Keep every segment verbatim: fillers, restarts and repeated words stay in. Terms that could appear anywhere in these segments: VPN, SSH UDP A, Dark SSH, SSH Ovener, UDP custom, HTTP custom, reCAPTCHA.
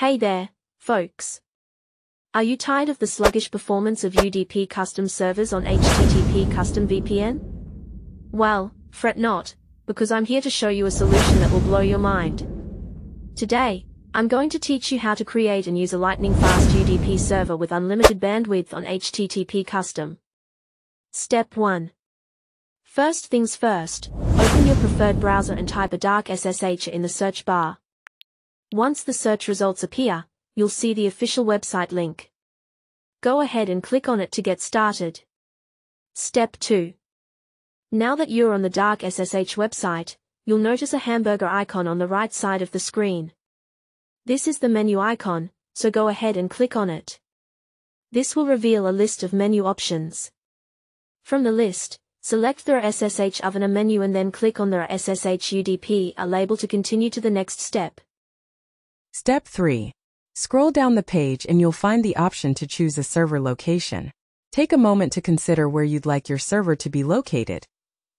Hey there, folks. Are you tired of the sluggish performance of U D P custom servers on H T T P custom V P N? Well, fret not, because I'm here to show you a solution that will blow your mind. Today, I'm going to teach you how to create and use a lightning-fast U D P server with unlimited bandwidth on H T T P custom. Step one. First things first, open your preferred browser and type a dark S S H in the search bar. Once the search results appear, you'll see the official website link. Go ahead and click on it to get started. Step two. Now that you're on the Dark S S H website, you'll notice a hamburger icon on the right side of the screen. This is the menu icon, so go ahead and click on it. This will reveal a list of menu options. From the list, select the S S H Ovener menu and then click on the S S H U D P A label to continue to the next step. Step three. Scroll down the page and you'll find the option to choose a server location. Take a moment to consider where you'd like your server to be located,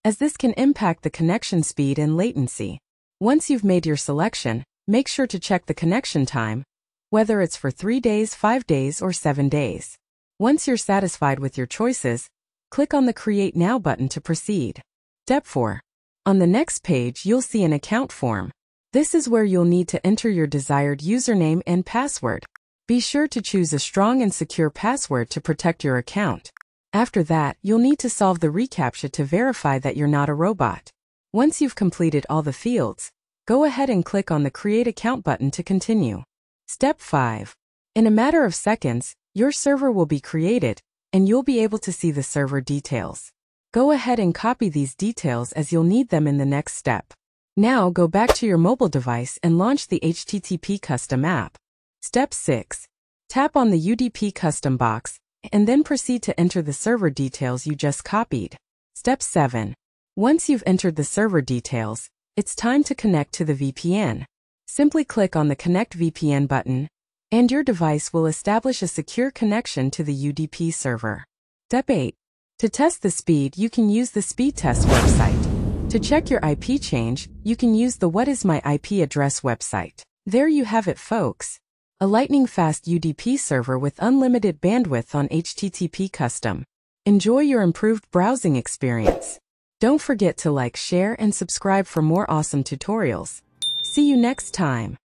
as this can impact the connection speed and latency. Once you've made your selection, make sure to check the connection time, whether it's for three days, five days, or seven days. Once you're satisfied with your choices, click on the Create Now button to proceed. Step four. On the next page, you'll see an account form. This is where you'll need to enter your desired username and password. Be sure to choose a strong and secure password to protect your account. After that, you'll need to solve the reCAPTCHA to verify that you're not a robot. Once you've completed all the fields, go ahead and click on the Create Account button to continue. Step five. In a matter of seconds, your server will be created, and you'll be able to see the server details. Go ahead and copy these details as you'll need them in the next step. Now go back to your mobile device and launch the H T T P custom app. Step six. Tap on the U D P custom box, and then proceed to enter the server details you just copied. Step seven. Once you've entered the server details, it's time to connect to the V P N. Simply click on the Connect V P N button, and your device will establish a secure connection to the U D P server. Step eight. To test the speed, you can use the speed test website. To check your I P change, you can use the What is my I P address website. There you have it, folks. A lightning-fast U D P server with unlimited bandwidth on H T T P custom. Enjoy your improved browsing experience. Don't forget to like, share, and subscribe for more awesome tutorials. See you next time.